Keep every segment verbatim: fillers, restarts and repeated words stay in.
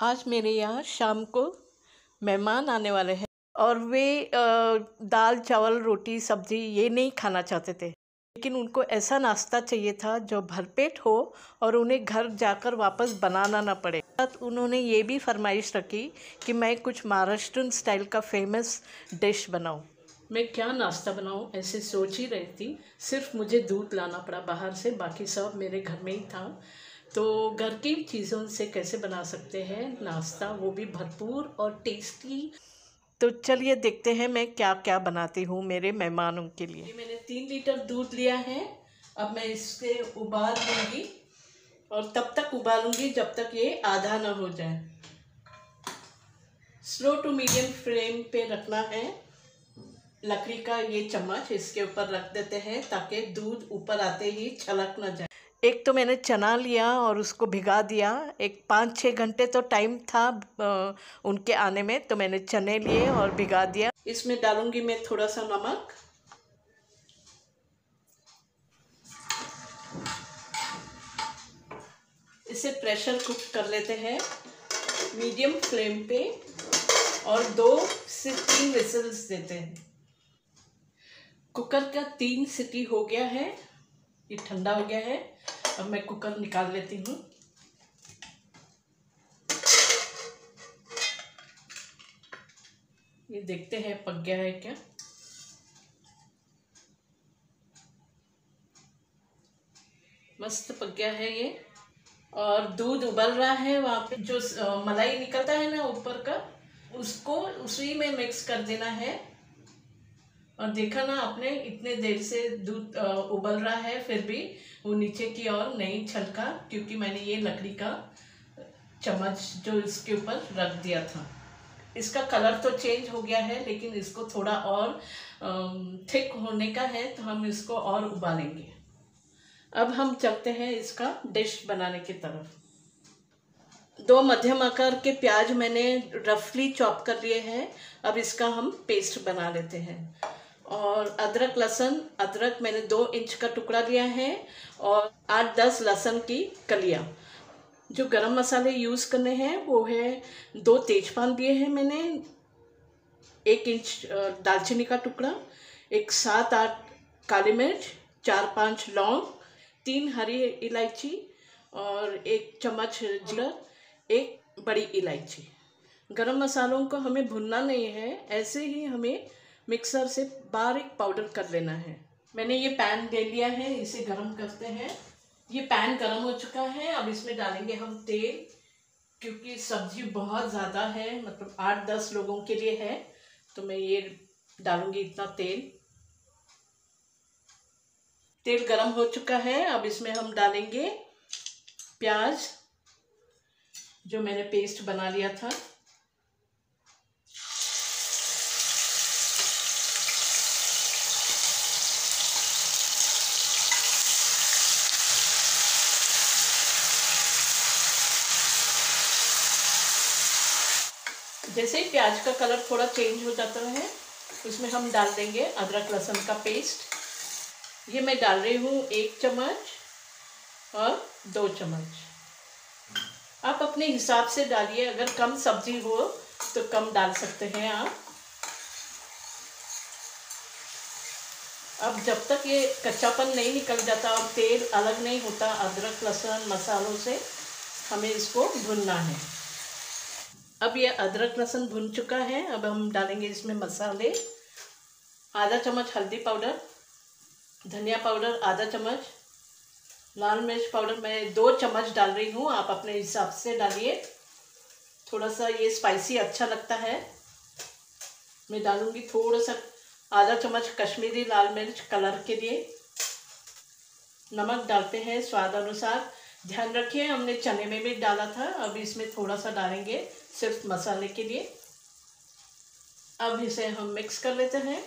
आज मेरे यहाँ शाम को मेहमान आने वाले हैं और वे दाल चावल रोटी सब्जी ये नहीं खाना चाहते थे, लेकिन उनको ऐसा नाश्ता चाहिए था जो भरपेट हो और उन्हें घर जाकर वापस बनाना ना पड़े। उन्होंने ये भी फरमाइश रखी कि मैं कुछ महाराष्ट्रन स्टाइल का फेमस डिश बनाऊँ। मैं क्या नाश्ता बनाऊँ ऐसे सोच ही रही थी, सिर्फ मुझे दूध लाना पड़ा बाहर से, बाकी सब मेरे घर में ही था। तो घर की चीज़ों से कैसे बना सकते हैं नाश्ता, वो भी भरपूर और टेस्टी। तो चलिए देखते हैं मैं क्या क्या बनाती हूँ मेरे मेहमानों के लिए। मैंने तीन लीटर दूध लिया है, अब मैं इससे उबाल लूँगी और तब तक उबालूँगी जब तक ये आधा ना हो जाए। स्लो टू मीडियम फ्लेम पे रखना है। लकड़ी का ये चम्मच इसके ऊपर रख देते हैं ताकि दूध ऊपर आते ही छलक ना जाए। एक तो मैंने चना लिया और उसको भिगा दिया, एक पाँच छः घंटे तो टाइम था उनके आने में, तो मैंने चने लिए और भिगा दिया। इसमें डालूंगी मैं थोड़ा सा नमक, इसे प्रेशर कुक कर लेते हैं मीडियम फ्लेम पे और दो से तीन विसल्स देते हैं। कुकर का तीन सीटी हो गया है, ये ठंडा हो गया है। अब मैं कुकर निकाल लेती हूँ। ये देखते हैं पक गया है क्या। मस्त पक गया है ये। और दूध उबल रहा है, वहाँ पे जो मलाई निकलता है ना ऊपर का, उसको उसी में मिक्स कर देना है। और देखा ना आपने, इतने देर से दूध उबल रहा है फिर भी वो नीचे की ओर नहीं छलका, क्योंकि मैंने ये लकड़ी का चम्मच जो इसके ऊपर रख दिया था। इसका कलर तो चेंज हो गया है, लेकिन इसको थोड़ा और थिक होने का है, तो हम इसको और उबालेंगे। अब हम चलते हैं इसका डिश बनाने की तरफ। दो मध्यम आकार के प्याज मैंने रफली चॉप कर लिए हैं, अब इसका हम पेस्ट बना लेते हैं। और अदरक लहसुन, अदरक मैंने दो इंच का टुकड़ा लिया है और आठ दस लहसुन की कलियाँ। जो गरम मसाले यूज़ करने हैं वो है, दो तेजपान दिए हैं मैंने, एक इंच दालचीनी का टुकड़ा, एक सात आठ काली मिर्च, चार पांच लौंग, तीन हरी इलायची और एक चम्मच जीरा, एक बड़ी इलायची। गरम मसालों को हमें भुनना नहीं है, ऐसे ही हमें मिक्सर से बारीक पाउडर कर लेना है। मैंने ये पैन ले लिया है, इसे गरम करते हैं। ये पैन गरम हो चुका है, अब इसमें डालेंगे हम तेल, क्योंकि सब्जी बहुत ज़्यादा है, मतलब आठ दस लोगों के लिए है, तो मैं ये डालूंगी इतना तेल। तेल गरम हो चुका है, अब इसमें हम डालेंगे प्याज जो मैंने पेस्ट बना लिया था। जैसे ही प्याज का कलर थोड़ा चेंज हो जाता है, उसमें हम डाल देंगे अदरक लहसुन का पेस्ट। ये मैं डाल रही हूँ एक चम्मच और दो चम्मच, आप अपने हिसाब से डालिए। अगर कम सब्जी हो तो कम डाल सकते हैं आप। अब जब तक ये कच्चापन नहीं निकल जाता और तेल अलग नहीं होता अदरक लहसुन मसालों से, हमें इसको भुनना है। अब ये अदरक लहसुन भुन चुका है, अब हम डालेंगे इसमें मसाले। आधा चम्मच हल्दी पाउडर, धनिया पाउडर आधा चम्मच, लाल मिर्च पाउडर मैं दो चम्मच डाल रही हूँ, आप अपने हिसाब से डालिए। थोड़ा सा ये स्पाइसी अच्छा लगता है। मैं डालूँगी थोड़ा सा आधा चम्मच कश्मीरी लाल मिर्च कलर के लिए। नमक डालते हैं स्वाद अनुसार, ध्यान रखिए हमने चने में भी डाला था। अब इसमें थोड़ा सा डालेंगे सिर्फ मसाले के लिए। अब इसे हम मिक्स कर लेते हैं।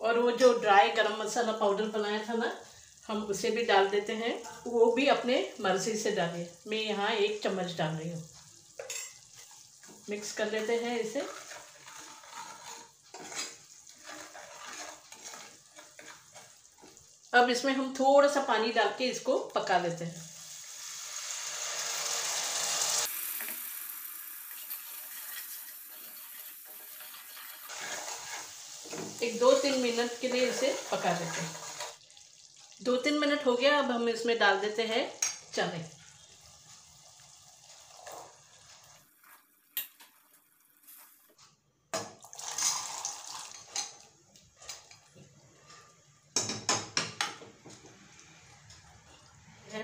और वो जो ड्राई गरम मसाला पाउडर बनाया था ना, हम उसे भी डाल देते हैं, वो भी अपने मर्जी से डालिए। मैं यहाँ एक चम्मच डाल रही हूँ। मिक्स कर लेते हैं इसे। अब इसमें हम थोड़ा सा पानी डाल के इसको पका लेते हैं। एक दो तीन मिनट के लिए इसे पका लेते हैं। दो तीन मिनट हो गया, अब हम इसमें डाल देते हैं चने।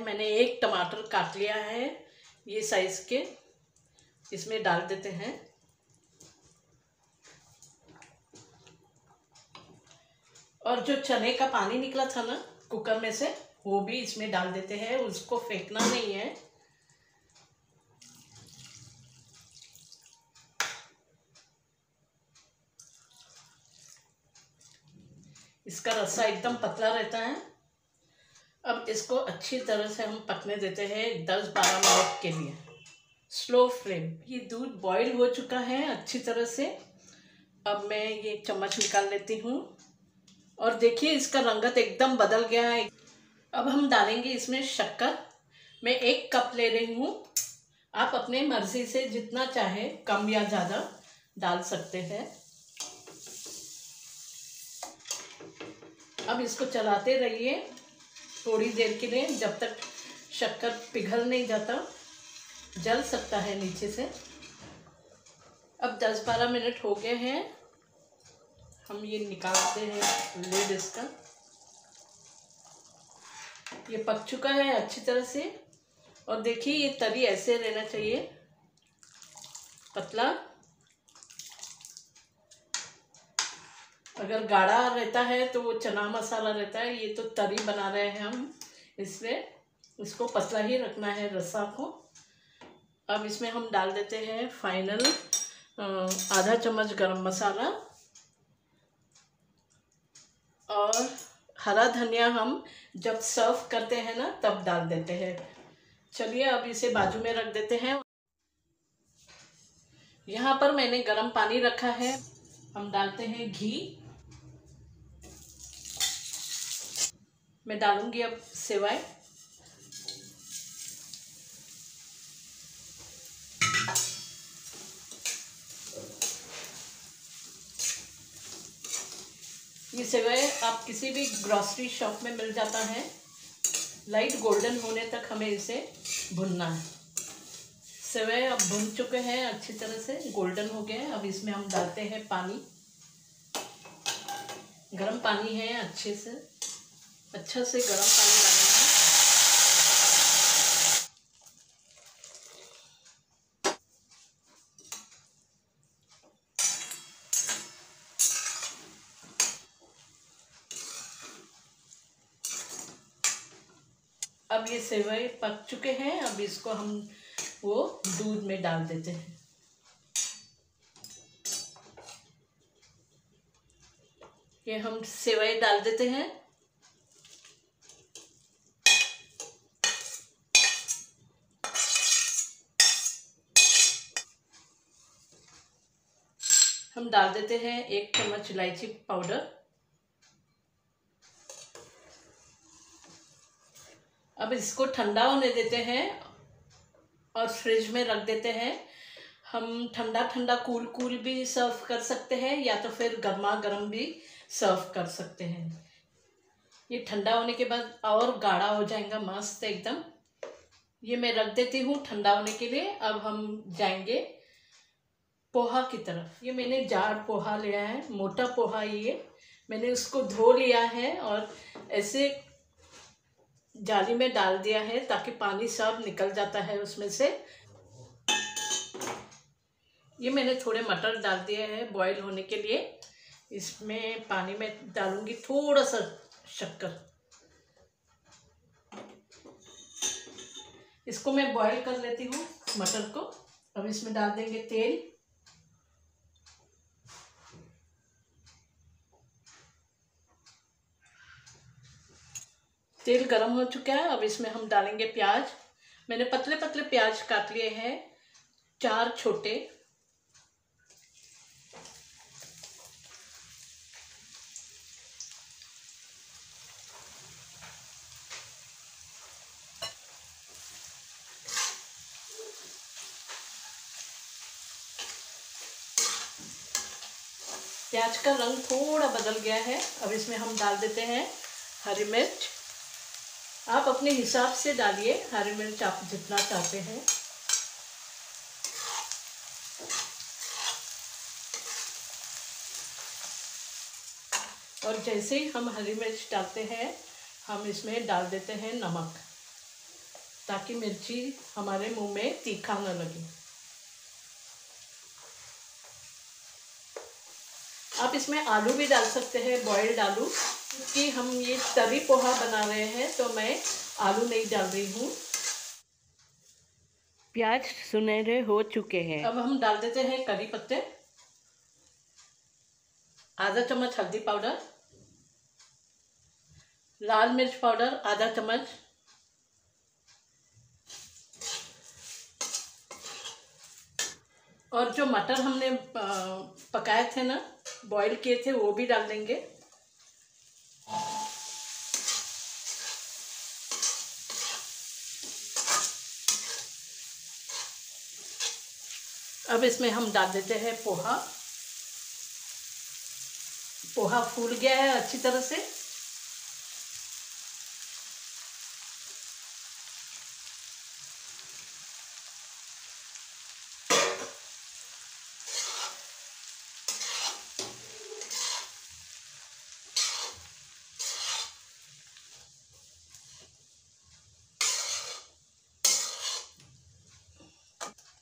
मैंने एक टमाटर काट लिया है ये साइज के, इसमें डाल देते हैं। और जो चने का पानी निकला था ना कुकर में से, वो भी इसमें डाल देते हैं, उसको फेंकना नहीं है। इसका रस्सा एकदम पतला रहता है। अब इसको अच्छी तरह से हम पकने देते हैं दस बारह मिनट के लिए, स्लो फ्लेम। ये दूध बॉईल हो चुका है अच्छी तरह से। अब मैं ये चम्मच निकाल लेती हूँ और देखिए इसका रंगत एकदम बदल गया है। अब हम डालेंगे इसमें शक्कर। मैं एक कप ले रही हूँ, आप अपने मर्जी से जितना चाहे कम या ज़्यादा डाल सकते हैं। अब इसको चलाते रहिए थोड़ी देर के लिए, जब तक शक्कर पिघल नहीं जाता, जल सकता है नीचे से। अब दस बारह मिनट हो गए हैं, हम ये निकालते हैं लेड इसका। ये पक चुका है अच्छी तरह से। और देखिए ये तरी ऐसे रहना चाहिए पतला, अगर गाढ़ा रहता है तो वो चना मसाला रहता है। ये तो तरी बना रहे हैं हम, इसलिए इसको पतला ही रखना है रसा को। अब इसमें हम डाल देते हैं फाइनल आधा चम्मच गरम मसाला और हरा धनिया। हम जब सर्व करते हैं ना तब डाल देते हैं। चलिए अब इसे बाजू में रख देते हैं। यहाँ पर मैंने गरम पानी रखा है, हम डालते हैं घी। मैं डालूंगी अब सेवाएं। ये सेवाएं आप किसी भी ग्रोसरी शॉप में मिल जाता है। लाइट गोल्डन होने तक हमें इसे भुनना है। सेवाएं अब भुन चुके हैं अच्छी तरह से, गोल्डन हो गए हैं। अब इसमें हम डालते हैं पानी, गरम पानी है, अच्छे से अच्छा से गरम पानी डालना है। अब ये सेवई पक चुके हैं, अब इसको हम वो दूध में डाल देते हैं। ये हम सेवई डाल देते हैं। हम डाल देते हैं एक चम्मच इलायची पाउडर। अब इसको ठंडा होने देते हैं और फ्रिज में रख देते हैं। हम ठंडा ठंडा कूल कूल भी सर्व कर सकते हैं, या तो फिर गर्मा गर्म भी सर्व कर सकते हैं। ये ठंडा होने के बाद और गाढ़ा हो जाएगा मस्त एकदम। ये मैं रख देती हूँ ठंडा होने के लिए। अब हम जाएंगे पोहा की तरफ। ये मैंने जाड़ पोहा लिया है, मोटा पोहा। ये मैंने उसको धो लिया है और ऐसे जाली में डाल दिया है ताकि पानी सब निकल जाता है उसमें से। ये मैंने थोड़े मटर डाल दिए हैं बॉईल होने के लिए। इसमें पानी में डालूंगी थोड़ा सा शक्कर। इसको मैं बॉईल कर लेती हूँ मटर को। अब इसमें डाल देंगे तेल। तेल गरम हो चुका है, अब इसमें हम डालेंगे प्याज। मैंने पतले पतले प्याज काट लिए हैं, चार छोटे। प्याज का रंग थोड़ा बदल गया है। अब इसमें हम डाल देते हैं हरी मिर्च। आप अपने हिसाब से डालिए हरी मिर्च, आप जितना चाहते हैं। और जैसे ही हम हरी मिर्च डालते हैं हम इसमें डाल देते हैं नमक, ताकि मिर्ची हमारे मुंह में तीखा न लगे। आप इसमें आलू भी डाल सकते हैं, बॉइल्ड आलू, क्योंकि हम ये तरी पोहा बना रहे हैं तो मैं आलू नहीं डाल रही हूँ। प्याज सुनहरे हो चुके हैं। अब हम डाल देते हैं करी पत्ते, आधा चम्मच हल्दी पाउडर, लाल मिर्च पाउडर आधा चम्मच, और जो मटर हमने पकाए थे ना, बॉईल किए थे, वो भी डाल देंगे। अब इसमें हम डाल देते हैं पोहा। पोहा फूल गया है अच्छी तरह से।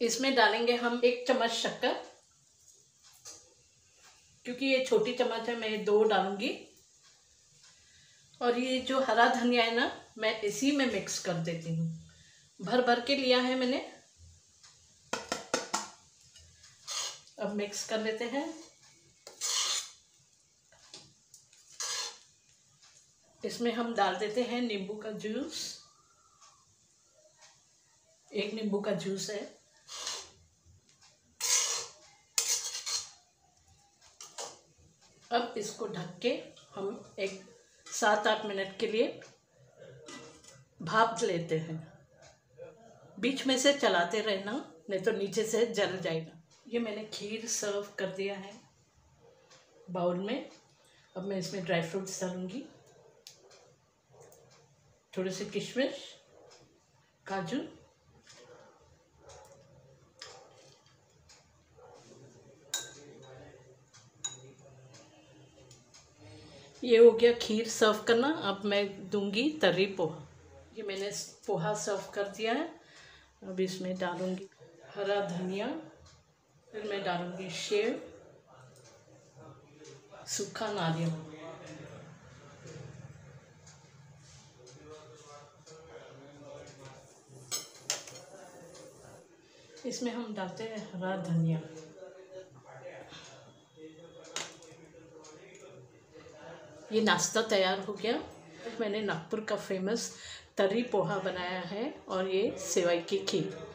इसमें डालेंगे हम एक चम्मच शक्कर, क्योंकि ये छोटी चम्मच है, मैं दो डालूंगी। और ये जो हरा धनिया है ना, मैं इसी में मिक्स कर देती हूँ। भर भर के लिया है मैंने। अब मिक्स कर लेते हैं। इसमें हम डाल देते हैं नींबू का जूस, एक नींबू का जूस है। अब इसको ढक के हम एक सात आठ मिनट के लिए भाप लेते हैं। बीच में से चलाते रहना, नहीं तो नीचे से जल जाएगा। ये मैंने खीर सर्व कर दिया है बाउल में। अब मैं इसमें ड्राई फ्रूट्स डालूँगी, थोड़े से किशमिश, काजू, ये हो गया खीर सर्व करना। अब मैं दूंगी तर्री पोहा। ये मैंने पोहा सर्व कर दिया है। अब इसमें डालूंगी हरा धनिया, फिर मैं डालूंगी सेब, सूखा नारियल। इसमें हम डालते हैं हरा धनिया। ये नाश्ता तैयार हो गया। मैंने नागपुर का फेमस तर्री पोहा बनाया है और ये सेवई की खीर।